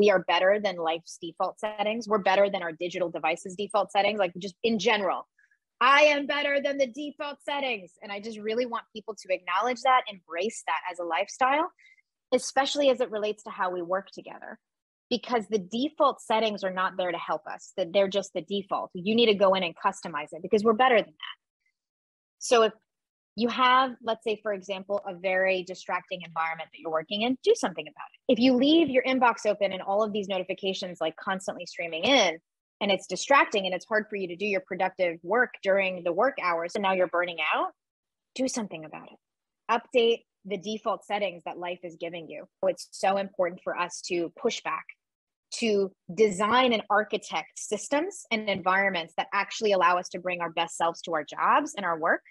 we are better than life's default settings. We're better than our digital devices' default settings, like just in general. I am better than the default settings. And I just really want people to acknowledge that, embrace that as a lifestyle, especially as it relates to how we work together, because the default settings are not there to help us. That they're just the default. You need to go in and customize it because we're better than that. So if you have, let's say, for example, a very distracting environment that you're working in, do something about it. If you leave your inbox open and all of these notifications like constantly streaming in, and it's distracting and it's hard for you to do your productive work during the work hours, and now you're burning out, do something about it. Update the default settings that life is giving you. It's so important for us to push back, to design and architect systems and environments that actually allow us to bring our best selves to our jobs and our work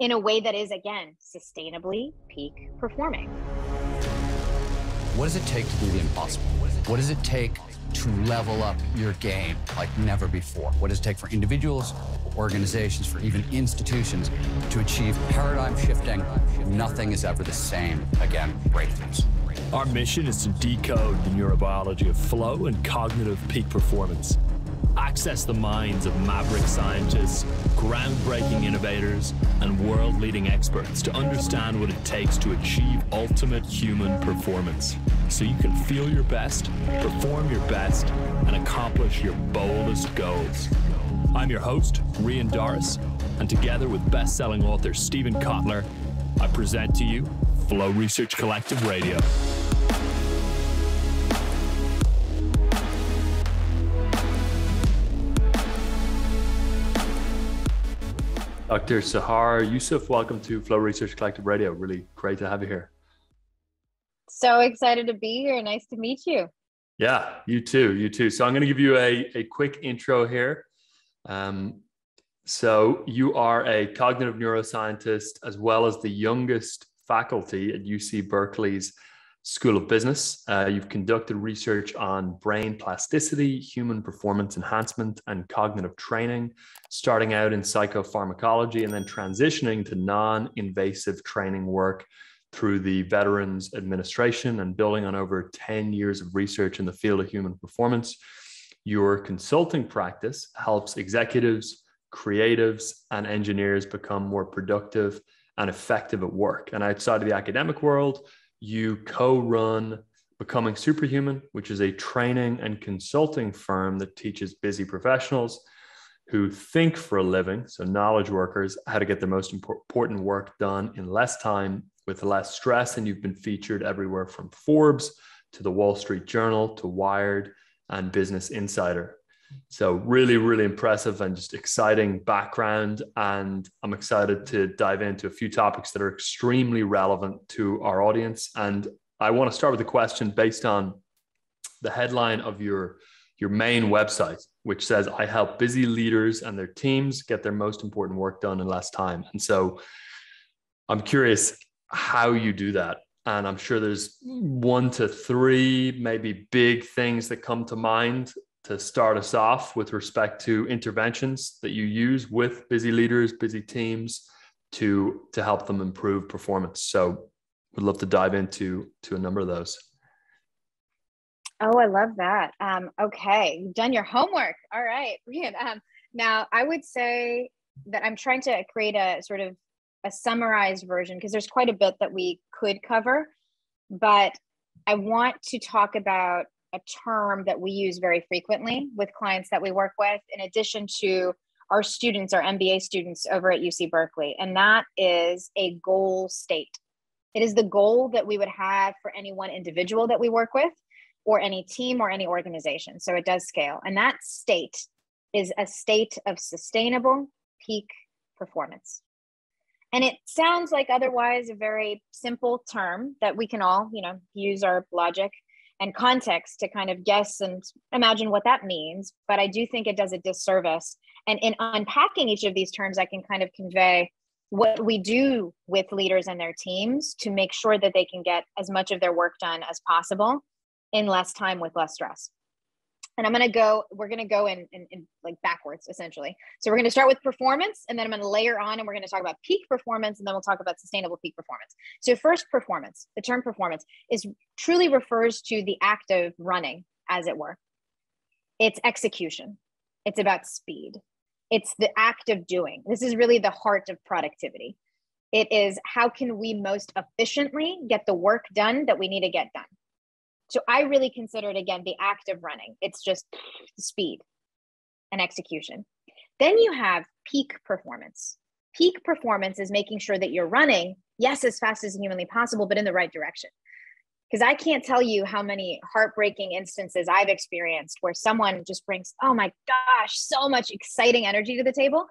in a way that is, again, sustainably peak performing. What does it take to do the impossible? What does it take to level up your game like never before? What does it take for individuals, organizations, for even institutions to achieve paradigm shifting? Nothing is ever the same again, breakthroughs. Our mission is to decode the neurobiology of flow and cognitive peak performance. Access the minds of maverick scientists, groundbreaking innovators, and world-leading experts to understand what it takes to achieve ultimate human performance, so you can feel your best, perform your best, and accomplish your boldest goals. I'm your host, Rian Doris, and together with best-selling author Stephen Kotler, I present to you Flow Research Collective Radio. Dr. Sahar Yousef, welcome to Flow Research Collective Radio. Really great to have you here. So excited to be here. Nice to meet you. Yeah, you too. You too. So I'm going to give you a quick intro here. So you are a cognitive neuroscientist, as well as the youngest faculty at UC Berkeley's School of Business. You've conducted research on brain plasticity, human performance enhancement, and cognitive training, starting out in psychopharmacology and then transitioning to non-invasive training work through the Veterans Administration, and building on over 10 years of research in the field of human performance. Your consulting practice helps executives, creatives, and engineers become more productive and effective at work. And outside of the academic world, you co-run Becoming Superhuman, which is a training and consulting firm that teaches busy professionals who think for a living, so knowledge workers, how to get their most important work done in less time with less stress. And you've been featured everywhere from Forbes to the Wall Street Journal to Wired and Business Insider. So really, really impressive and just exciting background. And I'm excited to dive into a few topics that are extremely relevant to our audience. And I want to start with a question based on the headline of your main website, which says, I help busy leaders and their teams get their most important work done in less time. And so I'm curious how you do that. And I'm sure there's 1 to 3, maybe big things that come to mind to start us off with respect to interventions that you use with busy leaders, busy teams to help them improve performance. So we'd love to dive into a number of those. Oh, I love that. Okay, you've done your homework. All right, Rian. Now I would say that I'm trying to create a sort of a summarized version, because there's quite a bit that we could cover, but I want to talk about a term that we use very frequently with clients that we work with, in addition to our students, our MBA students over at UC Berkeley. And that is a goal state. It is the goal that we would have for any one individual that we work with, or any team, or any organization. So it does scale. And that state is a state of sustainable peak performance. And it sounds like otherwise a very simple term that we can all, you know, use our logic and context to kind of guess and imagine what that means. But I do think it does a disservice. And in unpacking each of these terms, I can kind of convey what we do with leaders and their teams to make sure that they can get as much of their work done as possible in less time with less stress. And I'm gonna go, we're gonna go in like backwards, essentially. So we're gonna start with performance, and then I'm gonna layer on, and we're gonna talk about peak performance, and then we'll talk about sustainable peak performance. So first, performance. The term performance is truly refers to the act of running, as it were. It's execution. It's about speed. It's the act of doing. This is really the heart of productivity. It is how can we most efficiently get the work done that we need to get done. So I really consider it, again, the act of running. It's just speed and execution. Then you have peak performance. Peak performance is making sure that you're running, yes, as fast as humanly possible, but in the right direction. Because I can't tell you how many heartbreaking instances I've experienced where someone just brings, oh my gosh, so much exciting energy to the table.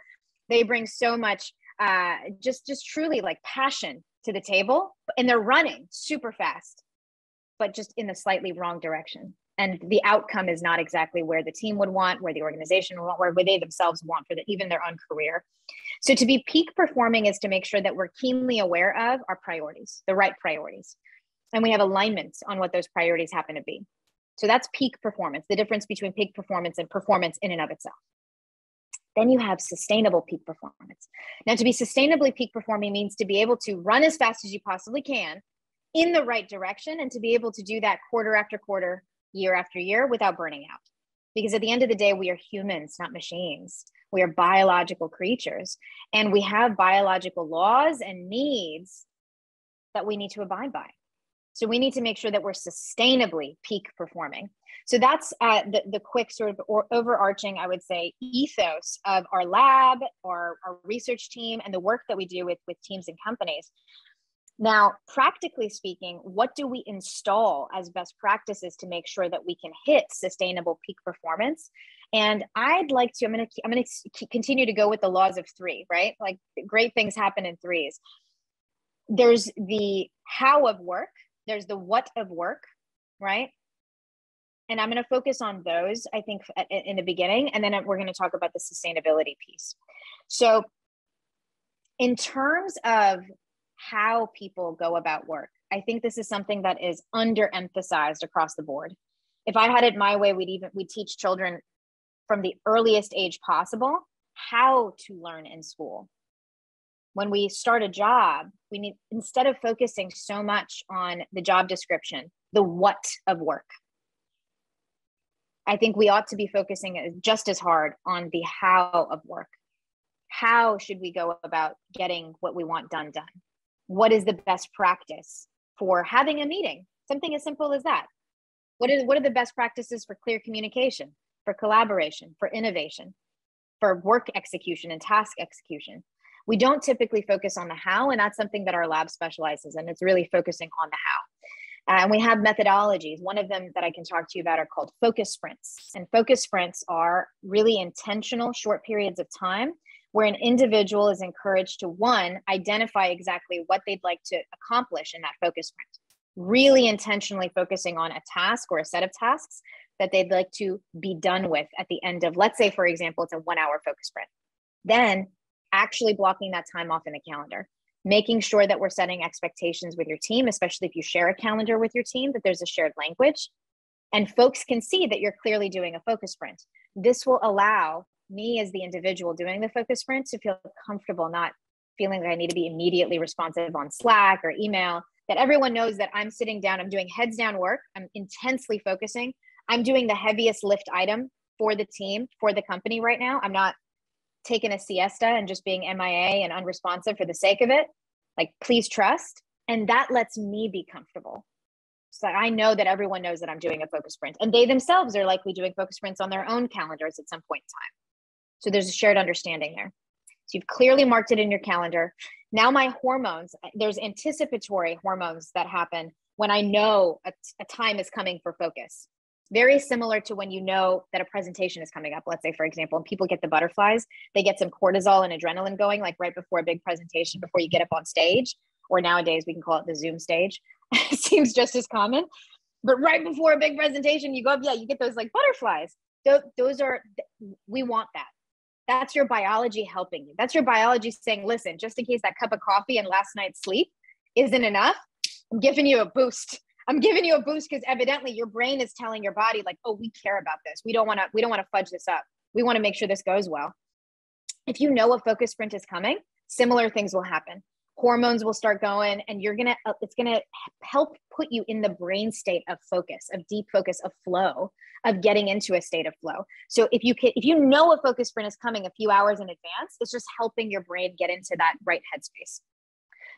They bring so much just truly like passion to the table, and they're running super fast, but just in the slightly wrong direction. And the outcome is not exactly where the team would want, where the organization would want, where they themselves want for even their own career. So to be peak performing is to make sure that we're keenly aware of our priorities, the right priorities. And we have alignments on what those priorities happen to be. So that's peak performance, the difference between peak performance and performance in and of itself. Then you have sustainable peak performance. Now, to be sustainably peak performing means to be able to run as fast as you possibly can in the right direction, and to be able to do that quarter after quarter, year after year, without burning out. Because at the end of the day, we are humans, not machines. We are biological creatures, and we have biological laws and needs that we need to abide by. So we need to make sure that we're sustainably peak performing. So that's the quick sort of overarching, I would say, ethos of our lab, our research team, and the work that we do with teams and companies. Now, practically speaking, what do we install as best practices to make sure that we can hit sustainable peak performance? And I'm going to continue to go with the laws of three, right? Like great things happen in threes. There's the how of work. There's the what of work, right? And I'm going to focus on those, I think, in the beginning, and then we're going to talk about the sustainability piece. So in terms of how people go about work, I think this is something that is underemphasized across the board. If I had it my way, we'd teach children from the earliest age possible how to learn in school. When we start a job, we need, instead of focusing so much on the job description, the what of work. I think we ought to be focusing just as hard on the how of work. How should we go about getting what we want done? What is the best practice for having a meeting? Something as simple as that. What are the best practices for clear communication, for collaboration, for innovation, for work execution and task execution? We don't typically focus on the how, and that's something that our lab specializes in. It's really focusing on the how. And we have methodologies. One of them that I can talk to you about are called focus sprints. And focus sprints are really intentional short periods of time where an individual is encouraged to, one, identify exactly what they'd like to accomplish in that focus sprint, really intentionally focusing on a task or a set of tasks that they'd like to be done with at the end of, let's say, for example, it's a 1-hour focus sprint. Then actually blocking that time off in the calendar, making sure that we're setting expectations with your team, especially if you share a calendar with your team, that there's a shared language, and folks can see that you're clearly doing a focus sprint. This will allow me as the individual doing the focus sprint to feel comfortable, not feeling like I need to be immediately responsive on Slack or email, that everyone knows that I'm sitting down, I'm doing heads down work, I'm intensely focusing, I'm doing the heaviest lift item for the team, for the company right now. I'm not taking a siesta and just being MIA and unresponsive for the sake of it. Like, please trust. And that lets me be comfortable. So I know that everyone knows that I'm doing a focus sprint, and they themselves are likely doing focus sprints on their own calendars at some point in time. So there's a shared understanding there. So you've clearly marked it in your calendar. Now my hormones, there's anticipatory hormones that happen when I know a time is coming for focus. Very similar to when you know that a presentation is coming up, let's say, for example, and people get the butterflies, they get some cortisol and adrenaline going, like right before a big presentation, before you get up on stage, or nowadays we can call it the Zoom stage. It seems just as common, but right before a big presentation, you go up, yeah, you get those like butterflies. Those are, we want that. That's your biology helping you. That's your biology saying, listen, just in case that cup of coffee and last night's sleep isn't enough, I'm giving you a boost. I'm giving you a boost because evidently your brain is telling your body like, oh, we care about this. We don't want to fudge this up. We want to make sure this goes well. If you know a focus sprint is coming, similar things will happen. Hormones will start going and it's gonna help put you in the brain state of focus, of deep focus, of flow, of getting into a state of flow. So if you know a focus sprint is coming a few hours in advance, it's just helping your brain get into that right headspace.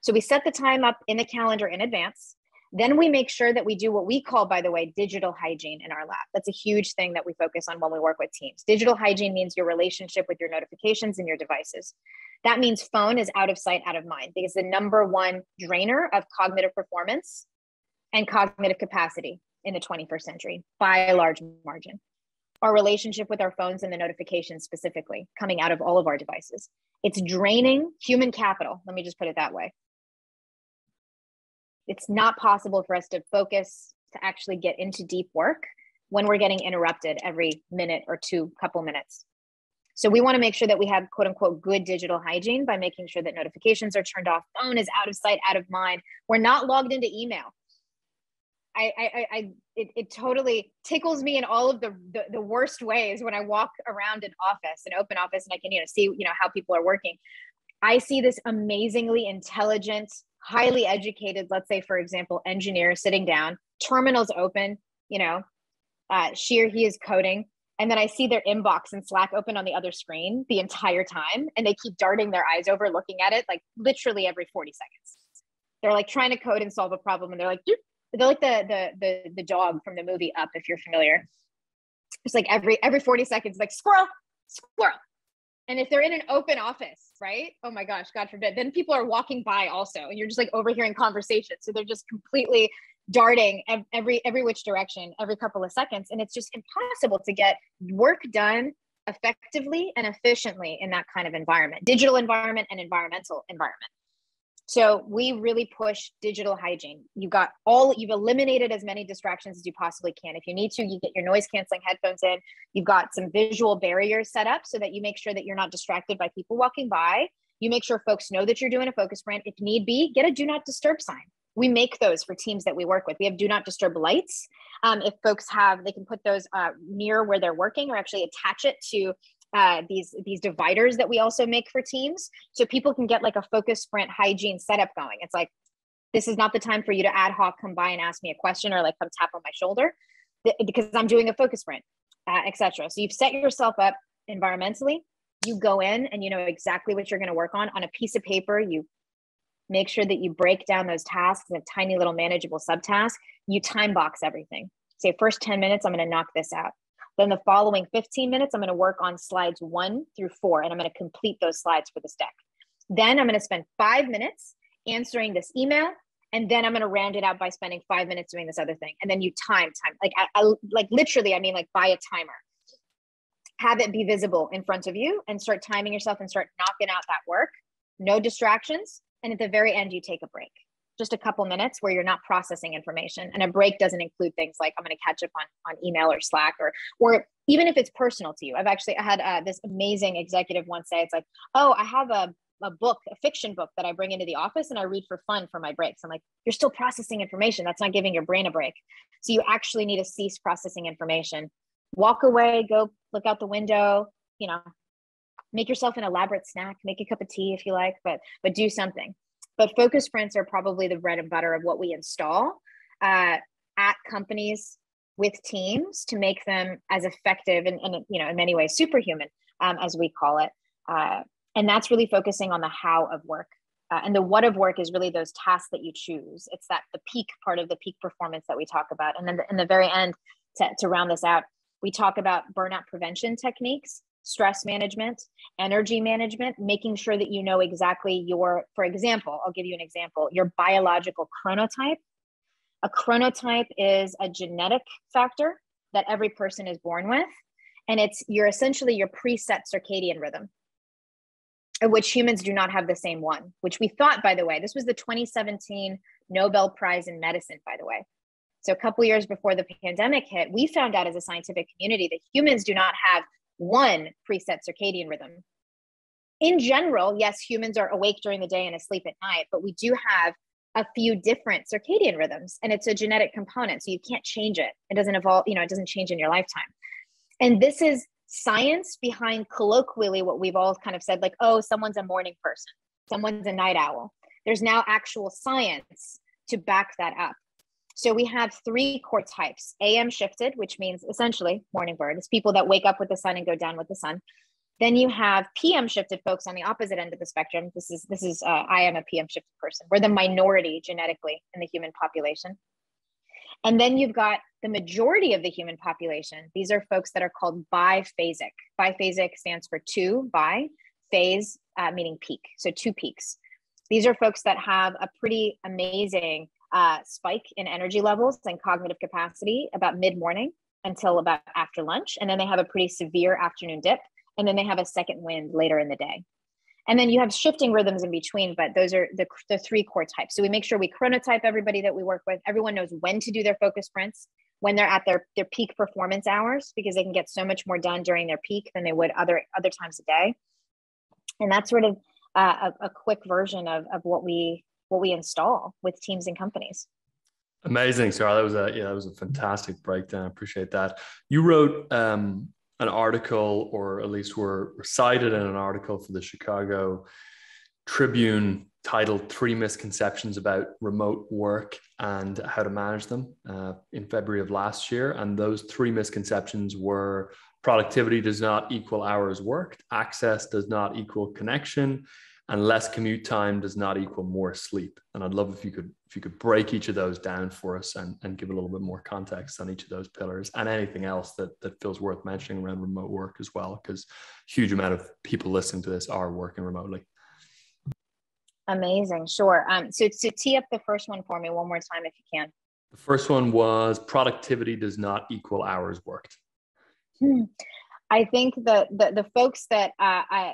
So we set the time up in the calendar in advance. Then we make sure that we do what we call, by the way, digital hygiene in our lab. That's a huge thing that we focus on when we work with teams. Digital hygiene means your relationship with your notifications and your devices. That means phone is out of sight, out of mind, because the number one drainer of cognitive performance and cognitive capacity in the 21st century by a large margin. Our relationship with our phones and the notifications specifically coming out of all of our devices. It's draining human capital. Let me just put it that way. It's not possible for us to focus, to actually get into deep work when we're getting interrupted every minute or two, couple minutes. So we want to make sure that we have quote unquote good digital hygiene by making sure that notifications are turned off, phone is out of sight, out of mind. We're not logged into email. It totally tickles me in all of the worst ways when I walk around an office, an open office, and I can see how people are working. I see this amazingly intelligent, highly educated, let's say, for example, engineer sitting down, terminals open, she or he is coding. And then I see their inbox and Slack open on the other screen the entire time. And they keep darting their eyes over, looking at it, like literally every 40 seconds. They're like trying to code and solve a problem. And they're like, doop. They're like the dog from the movie Up, if you're familiar. It's like every 40 seconds, like squirrel, squirrel. And if they're in an open office, right? Oh my gosh, God forbid. Then people are walking by also, and you're just like overhearing conversations. So they're just completely darting every which direction, every couple of seconds. And it's just impossible to get work done effectively and efficiently in that kind of environment, digital environment and environmental environment. So we really push digital hygiene. You've eliminated as many distractions as you possibly can. If you need to, you get your noise canceling headphones in. You've got some visual barriers set up so that you make sure that you're not distracted by people walking by. You make sure folks know that you're doing a focus sprint. If need be, get a do not disturb sign. We make those for teams that we work with. We have do not disturb lights. If folks have, they can put those near where they're working, or actually attach it to these dividers that we also make for teams, so people can get like a focus sprint hygiene setup going. It's like, this is not the time for you to ad hoc come by and ask me a question, or like come tap on my shoulder because I'm doing a focus sprint, etc. So you've set yourself up environmentally. You go in and you know exactly what you're going to work on a piece of paper. You make sure that you break down those tasks in a tiny little manageable subtask. You time box everything. Say first 10 minutes, I'm going to knock this out. Then the following 15 minutes, I'm going to work on slides 1 through 4, and I'm going to complete those slides for this deck. Then I'm going to spend 5 minutes answering this email, and then I'm going to round it out by spending 5 minutes doing this other thing. And then you time, like literally, I mean, like buy a timer. Have it be visible in front of you and start timing yourself and start knocking out that work. No distractions. And at the very end, you take a break. Just a couple minutes where you're not processing information. And a break doesn't include things like I'm going to catch up on email or Slack, or even if it's personal to you. I had this amazing executive once say, it's like, oh, I have a book, a fiction book that I bring into the office and I read for fun for my breaks. I'm like, you're still processing information. That's not giving your brain a break. So you actually need to cease processing information. Walk away, go look out the window, make yourself an elaborate snack, make a cup of tea if you like, but do something. But focus sprints are probably the bread and butter of what we install at companies with teams to make them as effective and in many ways superhuman, as we call it. And that's really focusing on the how of work. And the what of work is really those tasks that you choose. It's that the peak part of the peak performance that we talk about. And then in the very end, to round this out, we talk about burnout prevention techniques, stress management, energy management, making sure that you know exactly for example, I'll give you an example, your biological chronotype. A chronotype is a genetic factor that every person is born with. And it's essentially your preset circadian rhythm, in which humans do not have the same one, which we thought, by the way, this was the 2017 Nobel Prize in Medicine, by the way. So a couple of years before the pandemic hit, we found out as a scientific community that humans do not have one preset circadian rhythm. In general, yes, humans are awake during the day and asleep at night, but we do have a few different circadian rhythms, and it's a genetic component, so you can't change it. It doesn't evolve, you know, it doesn't change in your lifetime. And this is science behind colloquially what we've all kind of said, like, oh, someone's a morning person, someone's a night owl. There's now actual science to back that up. So we have three core types: AM shifted, which means essentially morning bird. It's people that wake up with the sun and go down with the sun. Then you have PM shifted folks on the opposite end of the spectrum. This is I am a PM shifted person. We're the minority genetically in the human population. And then you've got the majority of the human population. These are folks that are called biphasic. Biphasic stands for two, bi, phase meaning peak, so two peaks. These are folks that have a pretty amazing spike in energy levels and cognitive capacity about mid-morning until about after lunch. And then they have a pretty severe afternoon dip. And then they have a second wind later in the day. And then you have shifting rhythms in between, but those are the three core types. So we make sure we chronotype everybody that we work with. Everyone knows when to do their focus sprints, when they're at their peak performance hours, because they can get so much more done during their peak than they would other times a day. And that's sort of a quick version of what we install with teams and companies. Amazing, Sarah. That was a fantastic breakdown. I appreciate that. You wrote an article, or at least were cited in an article for the Chicago Tribune titled 3 Misconceptions About Remote Work and How to Manage Them in February of last year. And those 3 misconceptions were: productivity does not equal hours worked, access does not equal connection, and less commute time does not equal more sleep. And I'd love if you could break each of those down for us and give a little bit more context on each of those pillars, and anything else that feels worth mentioning around remote work as well, because huge amount of people listening to this are working remotely. Amazing, sure. So tee up the first one for me one more time if you can. The first one was productivity does not equal hours worked. I think the folks that I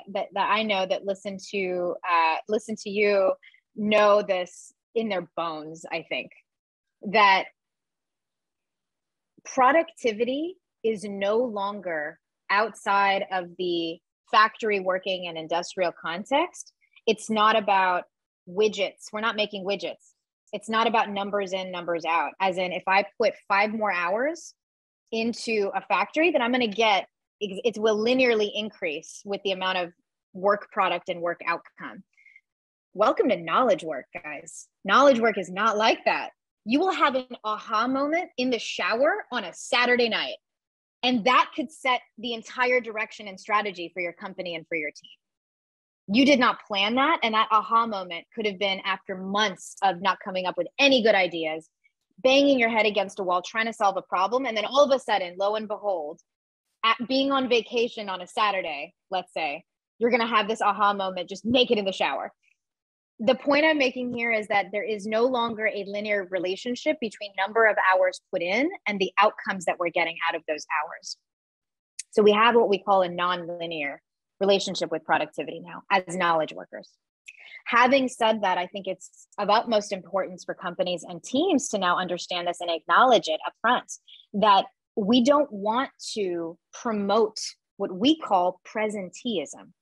know that listen to you know this in their bones. I think that productivity is no longer outside of the factory working and industrial context. It's not about widgets. We're not making widgets. It's not about numbers in, numbers out. As in, if I put 5 more hours into a factory, then I'm going to get, it will linearly increase with the amount of work product and work outcome. Welcome to knowledge work, guys. Knowledge work is not like that. You will have an aha moment in the shower on a Saturday night, and that could set the entire direction and strategy for your company and for your team. You did not plan that, and that aha moment could have been after months of not coming up with any good ideas, banging your head against a wall, trying to solve a problem, and then all of a sudden, lo and behold, at being on vacation on a Saturday, let's say, you're going to have this aha moment just naked in the shower. The point I'm making here is that there is no longer a linear relationship between number of hours put in and the outcomes that we're getting out of those hours. So we have what we call a non-linear relationship with productivity now as knowledge workers. Having said that, I think it's of utmost importance for companies and teams to now understand this and acknowledge it up front, that we don't want to promote what we call presenteeism.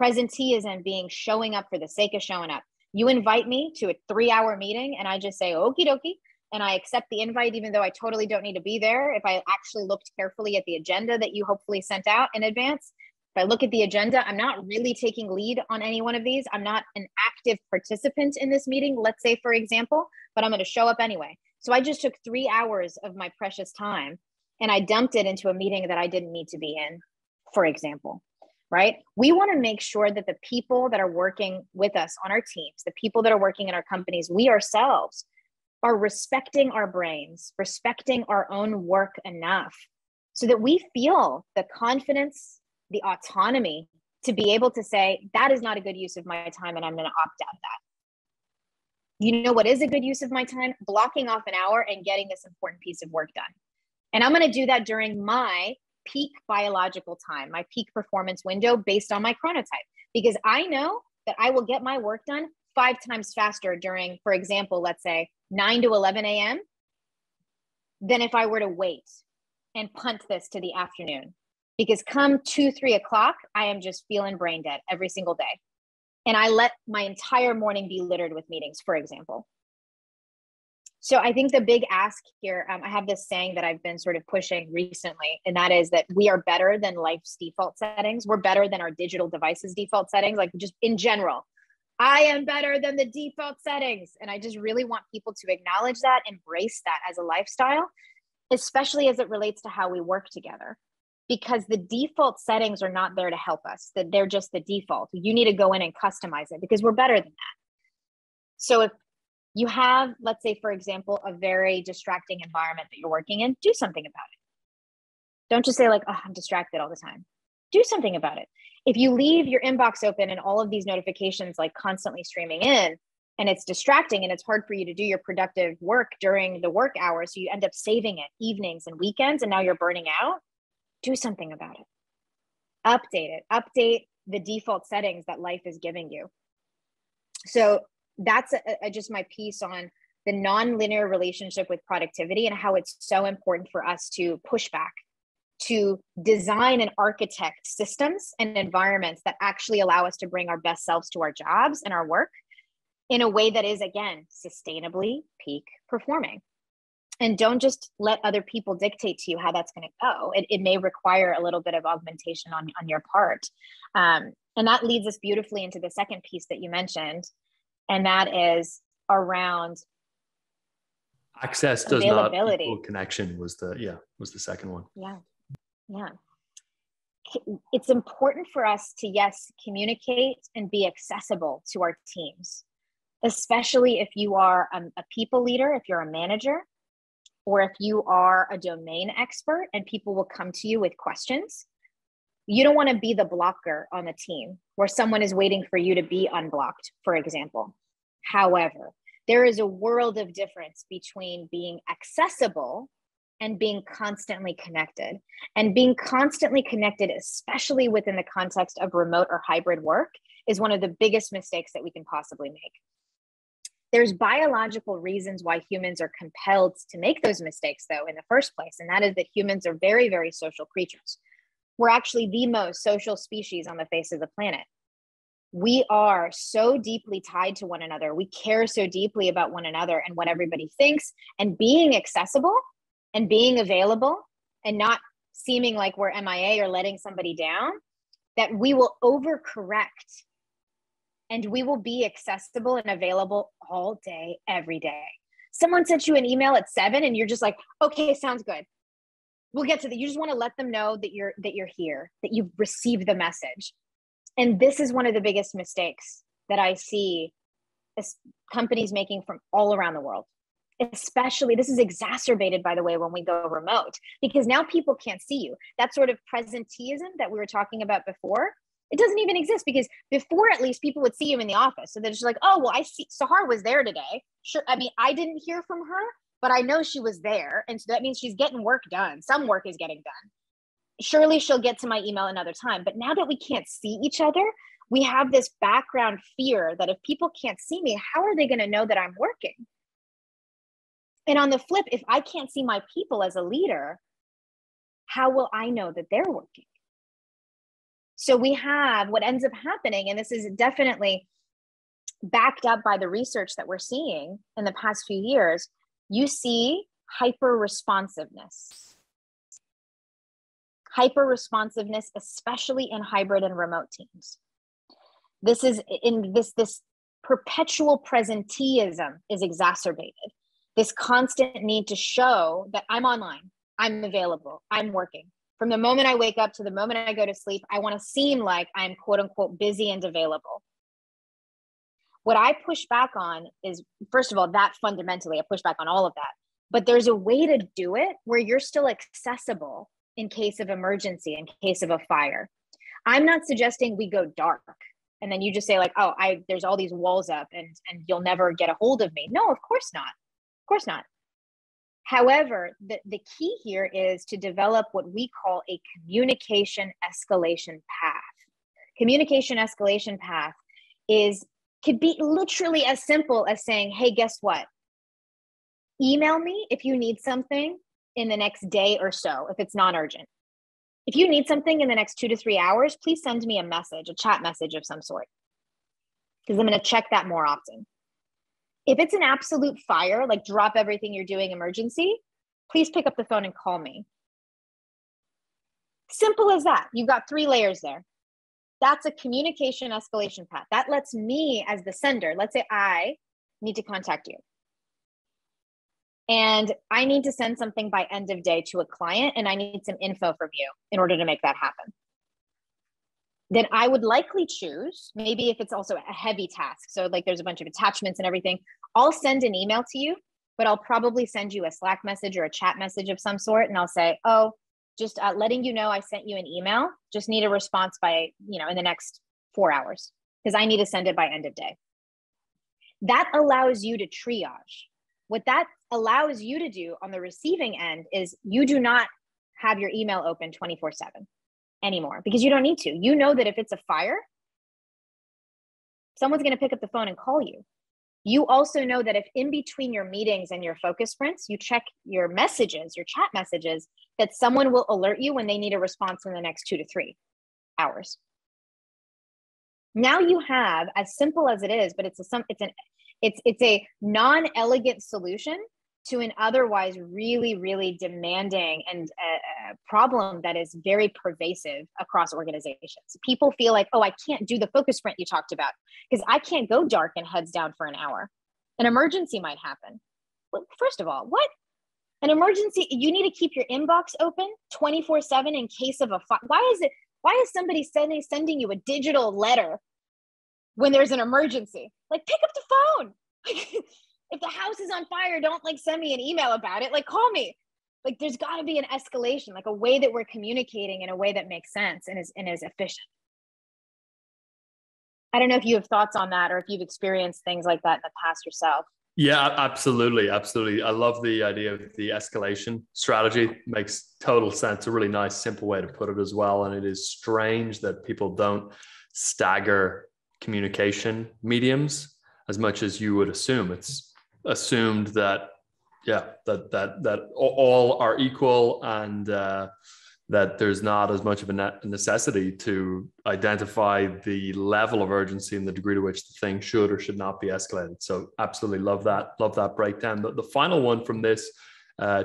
Presenteeism being showing up for the sake of showing up. You invite me to a 3-hour meeting and I just say, okie dokie, and I accept the invite, even though I totally don't need to be there. If I actually looked carefully at the agenda that you hopefully sent out in advance, if I look at the agenda, I'm not really taking lead on any one of these. I'm not an active participant in this meeting, let's say, for example, but I'm going to show up anyway. So I just took 3 hours of my precious time and I dumped it into a meeting that I didn't need to be in, for example, right? We want to make sure that the people that are working with us on our teams, the people that are working in our companies, we ourselves are respecting our brains, respecting our own work enough so that we feel the confidence, the autonomy to be able to say, that is not a good use of my time and I'm going to opt out of that. You know what is a good use of my time? Blocking off an hour and getting this important piece of work done. And I'm going to do that during my peak biological time, my peak performance window based on my chronotype, because I know that I will get my work done 5 times faster during, for example, let's say 9 to 11 a.m. than if I were to wait and punt this to the afternoon. Because come 2-3 o'clock, I am just feeling brain dead every single day. And I let my entire morning be littered with meetings, for example. So I think the big ask here, I have this saying that I've been sort of pushing recently, and that is that we are better than life's default settings. We're better than our digital devices' default settings, like just in general. I am better than the default settings. And I just really want people to acknowledge that, embrace that as a lifestyle, especially as it relates to how we work together, because the default settings are not there to help us. That they're just the default. You need to go in and customize it because we're better than that. So if you have, let's say, for example, a very distracting environment that you're working in, do something about it. Don't just say like, oh, I'm distracted all the time. Do something about it. If you leave your inbox open and all of these notifications like constantly streaming in, and it's distracting and it's hard for you to do your productive work during the work hours, so you end up saving it evenings and weekends, and now you're burning out, do something about it. Update it. Update the default settings that life is giving you. So that's just my piece on the nonlinear relationship with productivity and how it's so important for us to push back, to design and architect systems and environments that actually allow us to bring our best selves to our jobs and our work in a way that is, again, sustainably peak performing. And don't just let other people dictate to you how that's going to go. It may require a little bit of augmentation on your part. And that leads us beautifully into the second piece that you mentioned, and that is around access does not equal connection was the second one. Yeah. Yeah. It's important for us to, yes, communicate and be accessible to our teams, especially if you are a people leader, if you're a manager, or if you are a domain expert and people will come to you with questions. You don't want to be the blocker on the team where someone is waiting for you to be unblocked, for example. However, there is a world of difference between being accessible and being constantly connected. And being constantly connected, especially within the context of remote or hybrid work, is one of the biggest mistakes that we can possibly make. There's biological reasons why humans are compelled to make those mistakes, though, in the first place. And that is that humans are very, very social creatures. We're actually the most social species on the face of the planet. We are so deeply tied to one another. We care so deeply about one another and what everybody thinks, and being accessible and being available and not seeming like we're MIA or letting somebody down, that we will overcorrect and we will be accessible and available all day, every day. Someone sent you an email at 7 and you're just like, okay, sounds good. We'll get to that. You just want to let them know that you're here, that you've received the message. And this is one of the biggest mistakes that I see companies making from all around the world. Especially, this is exacerbated, by the way, when we go remote, because now people can't see you. That sort of presenteeism that we were talking about before, it doesn't even exist, because before, at least, people would see you in the office. So they're just like, oh, well, I see Sahar was there today. Sure, I mean, I didn't hear from her, but I know she was there. And so that means she's getting work done. Some work is getting done. Surely she'll get to my email another time. But now that we can't see each other, we have this background fear that if people can't see me, how are they going to know that I'm working? And on the flip, if I can't see my people as a leader, how will I know that they're working? So we have what ends up happening, and this is definitely backed up by the research that we're seeing in the past few years, you see hyper-responsiveness. Hyper-responsiveness, especially in hybrid and remote teams. This is in this perpetual presenteeism is exacerbated. This constant need to show that I'm online, I'm available, I'm working. From the moment I wake up to the moment I go to sleep, I want to seem like I'm quote unquote busy and available. What I push back on is, first of all, that fundamentally, I push back on all of that. But there's a way to do it where you're still accessible in case of emergency, in case of a fire. I'm not suggesting we go dark and then you just say like, oh, there's all these walls up and you'll never get a hold of me. No, of course not. Of course not. However, the key here is to develop what we call a communication escalation path. Communication escalation path could be literally as simple as saying, hey, guess what? Email me if you need something in the next day or so, if it's non-urgent. If you need something in the next 2 to 3 hours, please send me a message, a chat message of some sort, because I'm going to check that more often. If it's an absolute fire, like drop everything you're doing emergency, please pick up the phone and call me. Simple as that. You've got three layers there. That's a communication escalation path. That lets me as the sender, let's say I need to contact you. And I need to send something by end of day to a client and I need some info from you in order to make that happen. Then I would likely choose, maybe if it's also a heavy task, so like there's a bunch of attachments and everything, I'll send an email to you, but I'll probably send you a Slack message or a chat message of some sort. And I'll say, oh, just letting you know, I sent you an email, just need a response by, in the next 4 hours, because I need to send it by end of day. That allows you to triage. What that allows you to do on the receiving end is you do not have your email open 24/7 anymore because you don't need to. You know that if it's a fire, someone's going to pick up the phone and call you. You also know that if in between your meetings and your focus sprints, you check your messages, your chat messages, that someone will alert you when they need a response in the next 2 to 3 hours. Now you have, as simple as it is, but it's a non-elegant solution to an otherwise really, really demanding and problem that is very pervasive across organizations. People feel like, oh, I can't do the focus sprint you talked about because I can't go dark and heads down for an hour. An emergency might happen. Well, first of all, what? An emergency, you need to keep your inbox open 24/7 in case of a fire. Why is somebody sending you a digital letter when there's an emergency? Like, pick up the phone. Like, if the house is on fire, don't like send me an email about it. Like, call me. Like, there's got to be an escalation, like a way that we're communicating in a way that makes sense and is efficient. I don't know if you have thoughts on that or if you've experienced things like that in the past yourself. Yeah, absolutely. Absolutely. I love the idea of the escalation strategy. It makes total sense. A really nice, simple way to put it as well. And it is strange that people don't stagger communication mediums as much as you would assume. It's assumed that, that all are equal and that there's not as much of a necessity to identify the level of urgency and the degree to which the thing should or should not be escalated. So absolutely love that breakdown. The final one from this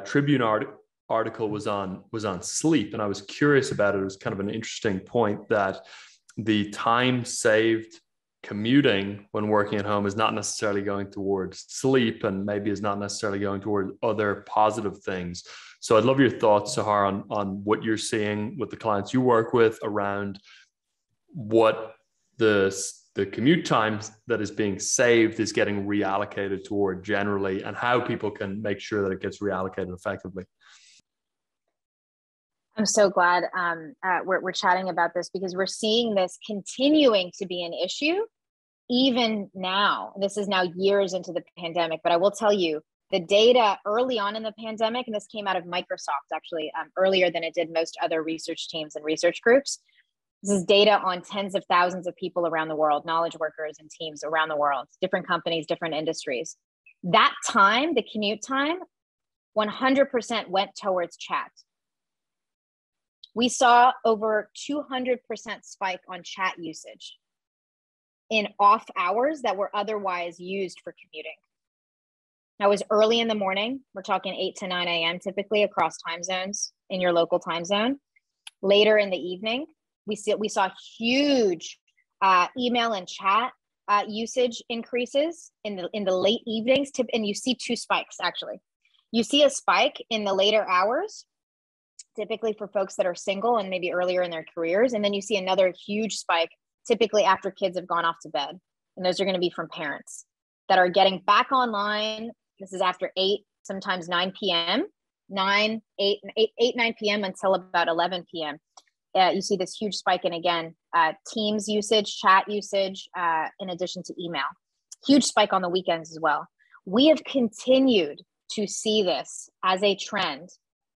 Tribune article was on sleep. And I was curious about it. It was kind of an interesting point that the time saved commuting when working at home is not necessarily going towards sleep and maybe is not necessarily going toward other positive things. So I'd love your thoughts, Sahar, on what you're seeing with the clients you work with around what the commute time that is being saved is getting reallocated toward generally and how people can make sure that it gets reallocated effectively. I'm so glad we're chatting about this because we're seeing this continuing to be an issue even now. This is now years into the pandemic, but I will tell you the data early on in the pandemic, and this came out of Microsoft actually earlier than it did most other research teams and research groups. This is data on tens of thousands of people around the world, knowledge workers and teams around the world, different companies, different industries. That time, the commute time, 100% went towards chat. We saw over 200% spike on chat usage in off hours that were otherwise used for commuting. That was early in the morning. We're talking 8 to 9 a.m. typically across time zones in your local time zone. Later in the evening, we saw huge email and chat usage increases in the late evenings. And you see two spikes actually. You see a spike in the later hours typically for folks that are single and maybe earlier in their careers. And then you see another huge spike, typically after kids have gone off to bed. And those are going to be from parents that are getting back online. This is after 8, sometimes 9 p.m., 9 p.m. until about 11 p.m. You see this huge spike in, again, Teams usage, chat usage, in addition to email. Huge spike on the weekends as well. We have continued to see this as a trend.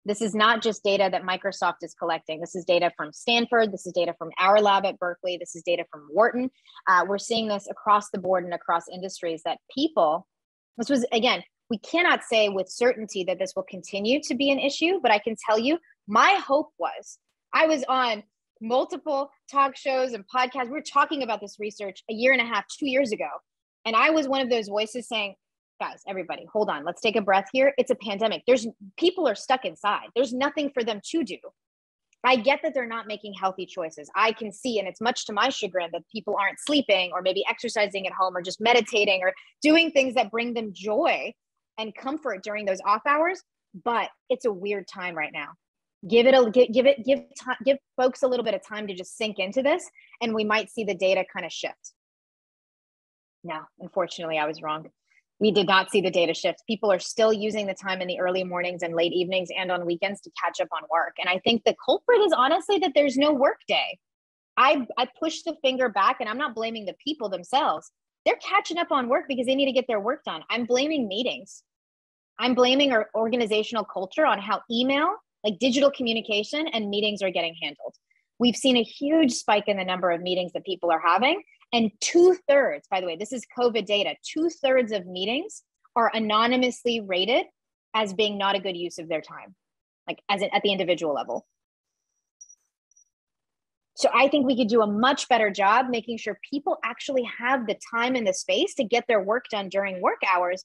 This is not just data that Microsoft is collecting. This is data from Stanford. This is data from our lab at Berkeley. This is data from Wharton. We're seeing this across the board and across industries that people, this was, again, we cannot say with certainty that this will continue to be an issue, but I can tell you my hope was, I was on multiple talk shows and podcasts. We were talking about this research a year and a half, 2 years ago. And I was one of those voices saying, guys, everybody, hold on. Let's take a breath here. It's a pandemic. People are stuck inside. There's nothing for them to do. I get that they're not making healthy choices. I can see, and it's much to my chagrin, that people aren't sleeping or maybe exercising at home or just meditating or doing things that bring them joy and comfort during those off hours. But it's a weird time right now. Give folks a little bit of time to just sink into this, and we might see the data kind of shift. No, unfortunately, I was wrong. We did not see the data shift. People are still using the time in the early mornings and late evenings and on weekends to catch up on work. And I think the culprit is honestly that there's no work day. I push the finger back, and I'm not blaming the people themselves. They're catching up on work because they need to get their work done. I'm blaming meetings. I'm blaming our organizational culture on how email, like digital communication, and meetings are getting handled. We've seen a huge spike in the number of meetings that people are having. And 2/3, by the way, this is COVID data, 2/3 of meetings are anonymously rated as being not a good use of their time, like as at the individual level. So I think we could do a much better job making sure people actually have the time and the space to get their work done during work hours.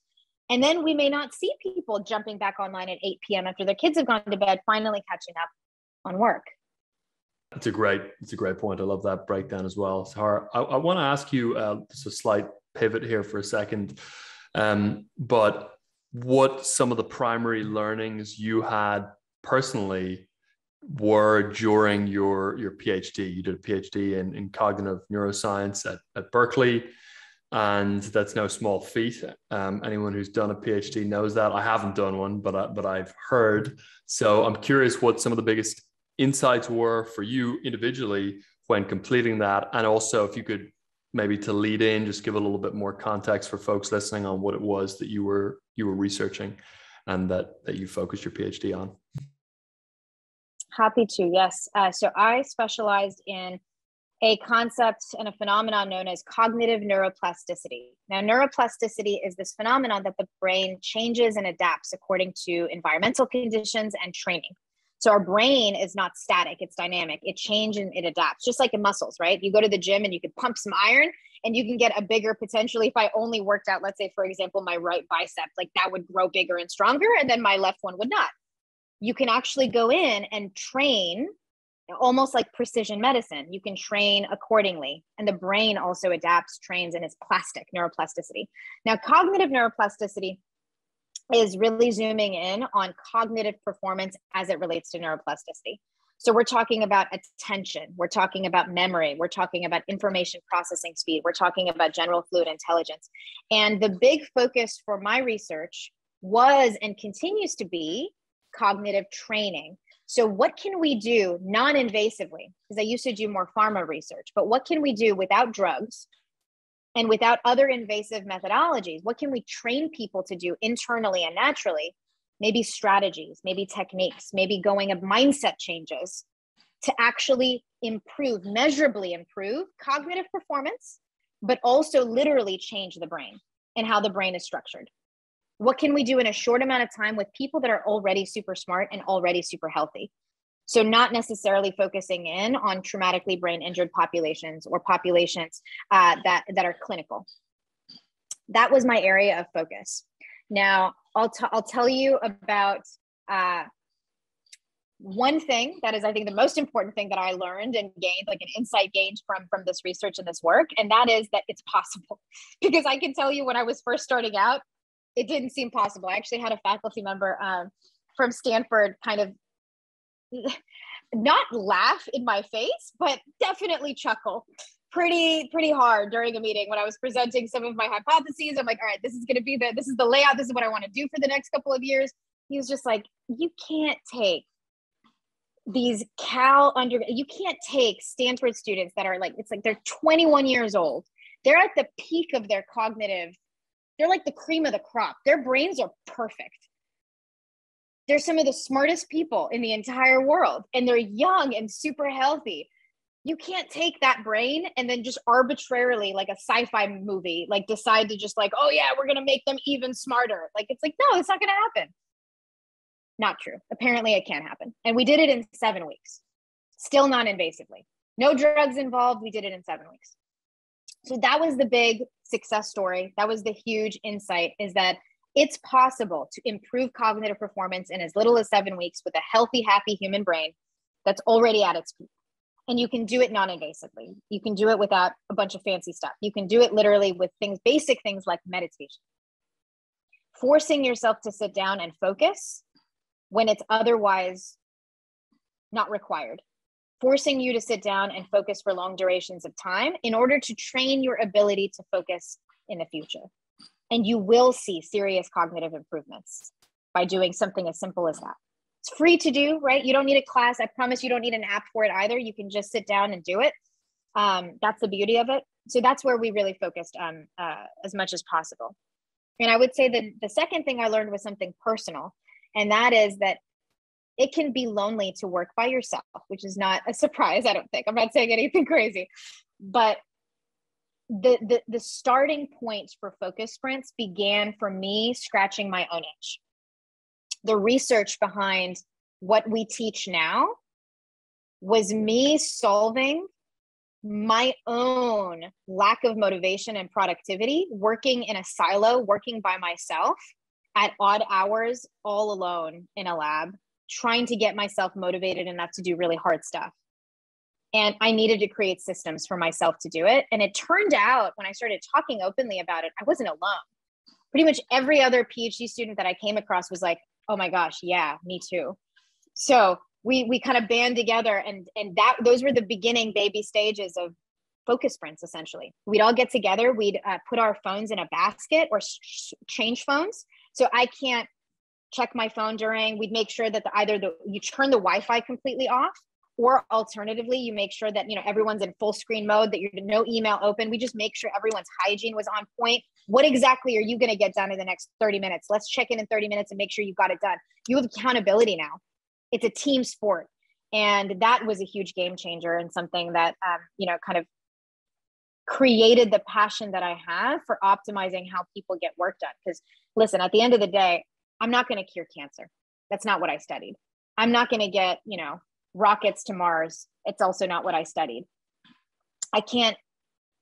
And then we may not see people jumping back online at 8 p.m. after their kids have gone to bed, finally catching up on work. It's a great point. I love that breakdown as well. Sahar, I want to ask you just a slight pivot here for a second, but what some of the primary learnings you had personally were during your PhD. You did a PhD in cognitive neuroscience at Berkeley, and that's no small feat. Anyone who's done a PhD knows that. I haven't done one, but I've heard. So I'm curious what some of the biggest insights were for you individually when completing that, and also if you could maybe to lead in just give a little bit more context for folks listening on what it was that you were researching and that you focused your PhD on. Happy to, yes. So I specialized in a concept and a phenomenon known as cognitive neuroplasticity. Now, neuroplasticity is this phenomenon that the brain changes and adapts according to environmental conditions and training. So our brain is not static, it's dynamic. It changes and it adapts, just like in muscles, right? You go to the gym and you can pump some iron and you can get a bigger, potentially, if I only worked out, let's say, for example, my right bicep, like that would grow bigger and stronger, and then my left one would not. You can actually go in and train almost like precision medicine. You can train accordingly. And the brain also adapts, trains, and is plastic, neuroplasticity. Now, cognitive neuroplasticity is really zooming in on cognitive performance as it relates to neuroplasticity. So we're talking about attention, we're talking about memory, we're talking about information processing speed, we're talking about general fluid intelligence. And the big focus for my research was and continues to be cognitive training. So what can we do non-invasively? Because I used to do more pharma research, but what can we do without drugs and without other invasive methodologies? What can we train people to do internally and naturally? Maybe strategies, maybe techniques, maybe going of mindset changes to actually improve, measurably improve cognitive performance, but also literally change the brain and how the brain is structured. What can we do in a short amount of time with people that are already super smart and already super healthy? So not necessarily focusing in on traumatically brain injured populations or populations that are clinical. That was my area of focus. Now, I'll tell you about one thing that is, I think, the most important thing that I learned and gained, like an insight gained from this research and this work, and that is that it's possible. Because I can tell you when I was first starting out, it didn't seem possible. I actually had a faculty member from Stanford kind of not laugh in my face, but definitely chuckle pretty hard during a meeting when I was presenting some of my hypotheses. I'm like, all right, this is the layout. This is what I want to do for the next couple of years. He was just like, you can't take Stanford students that are like, it's like they're 21 years old. They're at the peak of their cognitive. They're like the cream of the crop. Their brains are perfect. They're some of the smartest people in the entire world, and they're young and super healthy. You can't take that brain and then just arbitrarily, like a sci-fi movie, like decide to just like, oh yeah, we're going to make them even smarter. Like, it's like, no, it's not going to happen. Not true. Apparently it can happen. And we did it in 7 weeks, still non-invasively. No drugs involved. We did it in 7 weeks. So that was the big success story. That was the huge insight, is that it's possible to improve cognitive performance in as little as 7 weeks with a healthy, happy human brain that's already at its peak. And you can do it non-invasively. You can do it without a bunch of fancy stuff. You can do it literally with things, basic things like meditation. Forcing yourself to sit down and focus when it's otherwise not required. Forcing you to sit down and focus for long durations of time in order to train your ability to focus in the future. And you will see serious cognitive improvements by doing something as simple as that. It's free to do, right? You don't need a class. I promise you don't need an app for it either. You can just sit down and do it. That's the beauty of it. So that's where we really focused on as much as possible. And I would say that the second thing I learned was something personal. And that is that it can be lonely to work by yourself, which is not a surprise, I don't think. I'm not saying anything crazy, but the starting point for focus sprints began for me scratching my own itch. The research behind what we teach now was me solving my own lack of motivation and productivity, working in a silo, working by myself at odd hours, all alone in a lab, trying to get myself motivated enough to do really hard stuff. And I needed to create systems for myself to do it. And it turned out when I started talking openly about it, I wasn't alone. Pretty much every other PhD student that I came across was like, oh my gosh, yeah, me too. So we kind of band together, and that those were the beginning baby stages of focus sprints, essentially. We'd all get together, we'd put our phones in a basket or change phones. So I can't check my phone during, we'd make sure that you turn the Wi-Fi completely off, or alternatively, you make sure that, you know, everyone's in full screen mode, that you're no email open. We just make sure everyone's hygiene was on point. What exactly are you going to get done in the next 30 minutes? Let's check in 30 minutes and make sure you got it done. You have accountability now. It's a team sport. And that was a huge game changer, and something that, you know, kind of created the passion that I have for optimizing how people get work done. Because listen, at the end of the day, I'm not going to cure cancer. That's not what I studied. I'm not going to get, you know, rockets to Mars. It's also not what I studied. I can't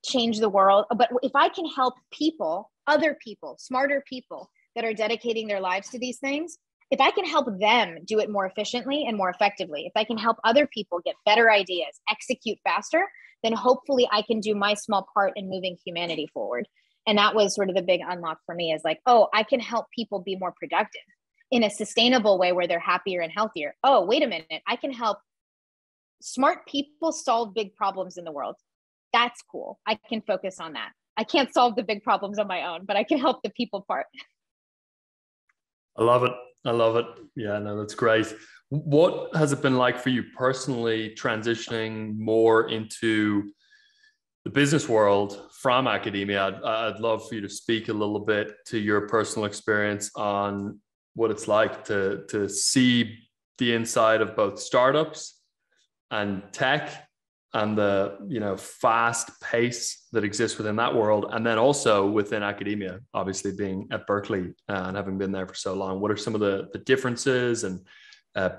change the world. But if I can help people, other people, smarter people that are dedicating their lives to these things, if I can help them do it more efficiently and more effectively, if I can help other people get better ideas, execute faster, then hopefully I can do my small part in moving humanity forward. And that was sort of the big unlock for me, is like, oh, I can help people be more productive in a sustainable way where they're happier and healthier. Oh, wait a minute. I can help smart people solve big problems in the world. That's cool. I can focus on that. I can't solve the big problems on my own, but I can help the people part. I love it. I love it. Yeah, no, that's great. What has it been like for you personally transitioning more into the business world from academia? I'd love for you to speak a little bit to your personal experience on what it's like to see the inside of both startups and tech, and the, you know, fast pace that exists within that world, and then also within academia, obviously being at Berkeley and having been there for so long. What are some of the differences and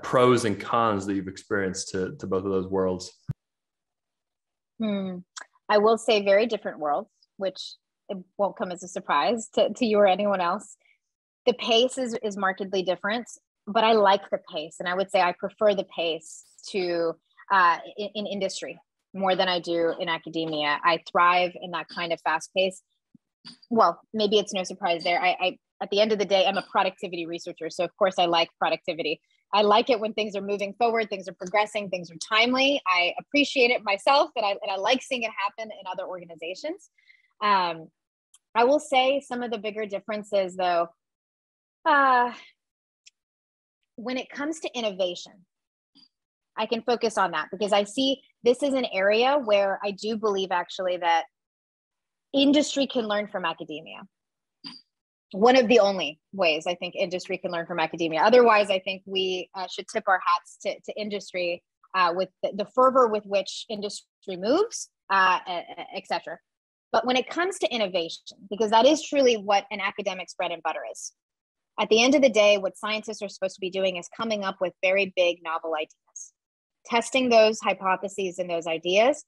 pros and cons that you've experienced to both of those worlds? I will say very different worlds, which it won't come as a surprise to you or anyone else. The pace is markedly different, but I like the pace. And I would say I prefer the pace to in industry more than I do in academia. I thrive in that kind of fast pace. Well, maybe it's no surprise there. I at the end of the day, I'm a productivity researcher. So of course I like productivity. I like it when things are moving forward, things are progressing, things are timely. I appreciate it myself, and I like seeing it happen in other organizations. I will say some of the bigger differences though, when it comes to innovation, I can focus on that because I see this is an area where I do believe actually that industry can learn from academia. One of the only ways I think industry can learn from academia. Otherwise, I think we should tip our hats to industry with the fervor with which industry moves, et cetera. But when it comes to innovation, because that is truly what an academic's bread and butter is. At the end of the day, what scientists are supposed to be doing is coming up with very big novel ideas, testing those hypotheses and those ideas,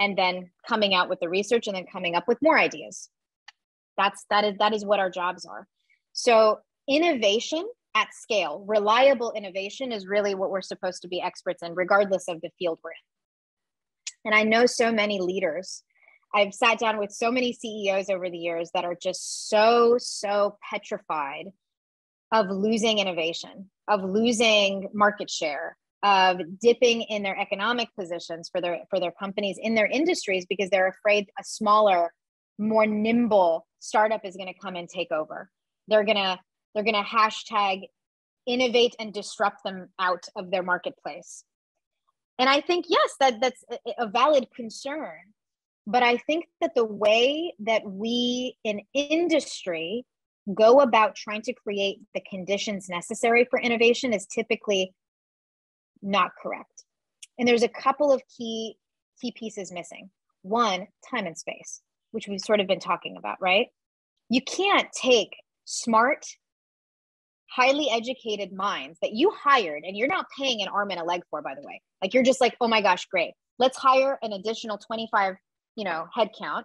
and then coming out with the research and then coming up with more ideas. That is what our jobs are. So innovation at scale, reliable innovation, is really what we're supposed to be experts in, regardless of the field we're in. And I know so many leaders. I've sat down with so many CEOs over the years that are just so petrified of losing innovation, of losing market share, of dipping in their economic positions for their companies in their industries, because they're afraid a smaller, more nimble startup is going to come and take over. They're going to hashtag innovate and disrupt them out of their marketplace. And I think, yes, that's a valid concern. But I think that the way that we in industry go about trying to create the conditions necessary for innovation is typically not correct. And there's a couple of key pieces missing. One, time and space, which we've sort of been talking about, right? You can't take smart, highly educated minds that you hired, and you're not paying an arm and a leg for, by the way. Like, you're just like, oh my gosh, great. Let's hire an additional 25, headcount,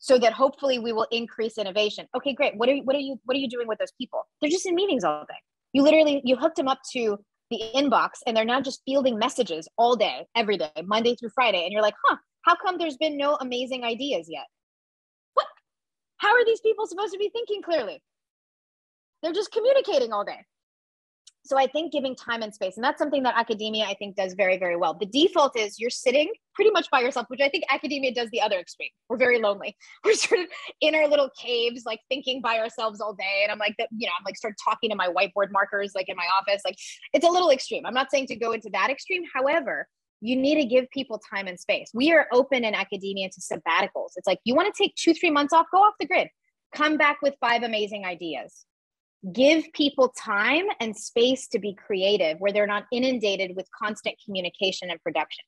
so that hopefully we will increase innovation. Okay, great. What are you doing with those people? They're just in meetings all day. You hooked them up to the inbox, and they're now just fielding messages all day, every day, Monday through Friday. And you're like, how come there's been no amazing ideas yet? What? How are these people supposed to be thinking clearly? They're just communicating all day. So I think giving time and space, and that's something that academia, I think, does very, very well. The default is you're sitting pretty much by yourself, which I think academia does the other extreme. We're very lonely. We're sort of in our little caves, like thinking by ourselves all day. And I'm like, sort of talking to my whiteboard markers, like in my office. Like, it's a little extreme. I'm not saying to go into that extreme. However, you need to give people time and space. We are open in academia to sabbaticals. It's like, you want to take 2-3 months off, go off the grid, come back with 5 amazing ideas. Give people time and space to be creative, where they're not inundated with constant communication and production.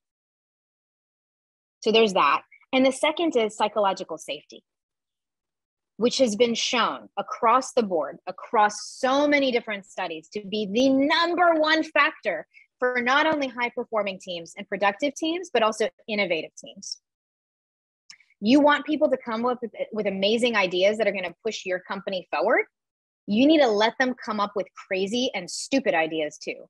So there's that. And the second is psychological safety, which has been shown across the board, across so many different studies, to be the number one factor for not only high-performing teams and productive teams, but also innovative teams. You want people to come up with amazing ideas that are going to push your company forward. You need to let them come up with crazy and stupid ideas too.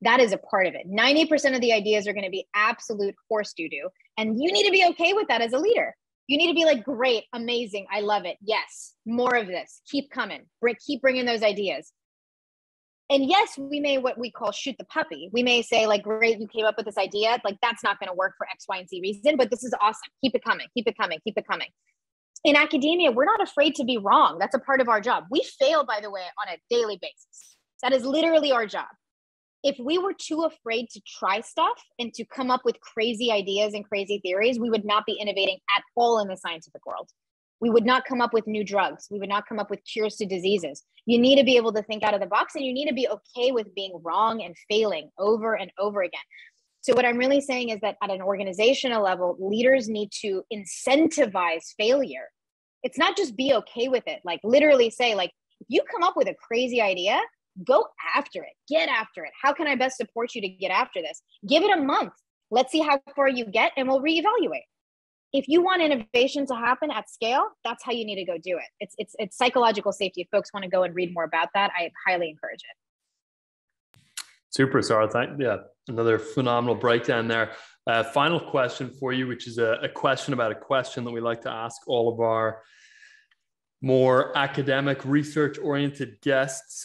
That is a part of it. 90% of the ideas are going to be absolute horse doo-doo. And you need to be okay with that as a leader. You need to be like, great, amazing, I love it. Yes, more of this. Keep coming. Keep bringing those ideas. And yes, we may what we call shoot the puppy. We may say like, great, you came up with this idea. Like, that's not going to work for X, Y, and Z reason, but this is awesome. Keep it coming. Keep it coming. Keep it coming. In academia, we're not afraid to be wrong. That's a part of our job. We fail, by the way, on a daily basis. That is literally our job. If we were too afraid to try stuff and to come up with crazy ideas and crazy theories, we would not be innovating at all in the scientific world. We would not come up with new drugs. We would not come up with cures to diseases. You need to be able to think out of the box, and you need to be okay with being wrong and failing over and over again. So what I'm really saying is that at an organizational level, leaders need to incentivize failure. It's not just be okay with it. Like, literally say, like, if you come up with a crazy idea, go after it, get after it. How can I best support you to get after this? Give it a month. Let's see how far you get, and we'll reevaluate. If you want innovation to happen at scale, that's how you need to go do it. It's psychological safety. If folks want to go and read more about that, I highly encourage it. Super, Sahar. Another phenomenal breakdown there. Final question for you, which is a question about a question that we like to ask all of our more academic, research-oriented guests.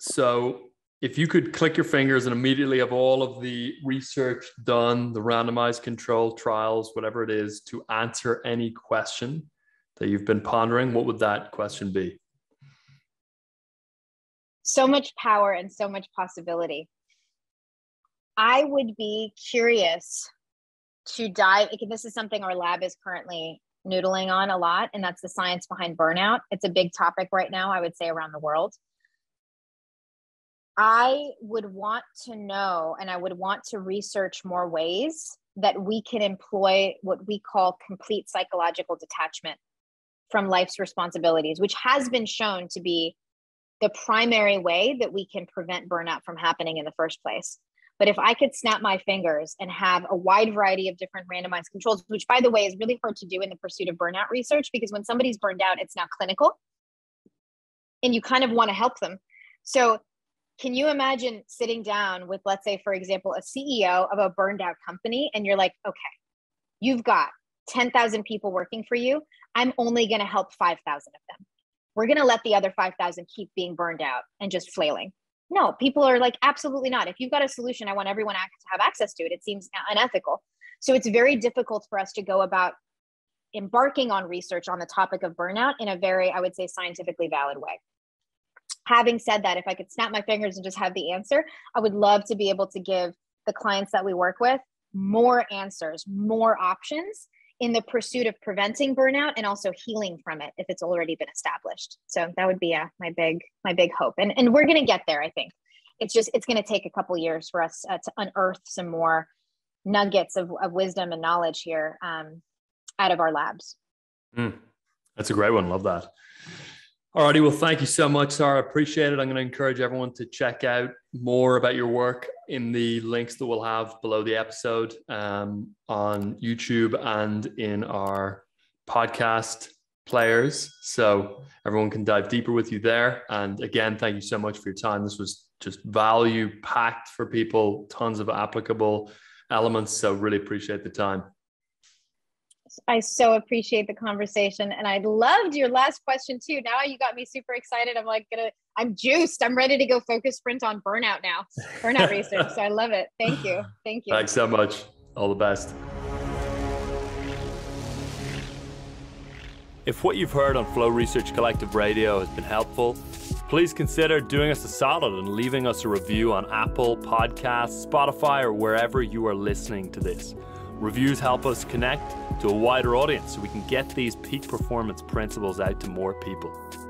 So if you could click your fingers and immediately have all of the research done, the randomized controlled trials, whatever it is, to answer any question that you've been pondering, what would that question be? So much power and so much possibility. I would be curious to dive, this is something our lab is currently noodling on a lot, and that's the science behind burnout. It's a big topic right now, I would say, around the world. I would want to know, and I would want to research more ways that we can employ what we call complete psychological detachment from life's responsibilities, which has been shown to be the primary way that we can prevent burnout from happening in the first place. But if I could snap my fingers and have a wide variety of different randomized controls, which by the way, is really hard to do in the pursuit of burnout research, because when somebody's burned out, it's not clinical and you kind of want to help them. So can you imagine sitting down with, let's say, for example, a CEO of a burned out company, and you're like, okay, you've got 10,000 people working for you. I'm only going to help 5,000 of them. We're going to let the other 5,000 keep being burned out and just flailing. No, people are like, absolutely not. If you've got a solution, I want everyone to have access to it. It seems unethical. So it's very difficult for us to go about embarking on research on the topic of burnout in a very, I would say, scientifically valid way. Having said that, if I could snap my fingers and just have the answer, I would love to be able to give the clients that we work with more answers, more options in the pursuit of preventing burnout and also healing from it if it's already been established. So that would be my big hope. And we're going to get there, I think. It's just, it's going to take a couple years for us to unearth some more nuggets of wisdom and knowledge here out of our labs. That's a great one. Love that. All righty. Well, thank you so much, Sahar. Appreciate it. I'm going to encourage everyone to check out more about your work in the links that we'll have below the episode on YouTube and in our podcast players. So everyone can dive deeper with you there. And again, thank you so much for your time. This was just value packed for people, tons of applicable elements. So really appreciate the time. I so appreciate the conversation, and I loved your last question too. Now you got me super excited. I'm juiced. I'm ready to go focus sprint on burnout now, burnout research. So I love it. Thank you. Thank you. Thanks so much. All the best. If what you've heard on Flow Research Collective Radio has been helpful, please consider doing us a solid and leaving us a review on Apple Podcasts, Spotify, or wherever you are listening to this. Reviews help us connect to a wider audience so we can get these peak performance principles out to more people.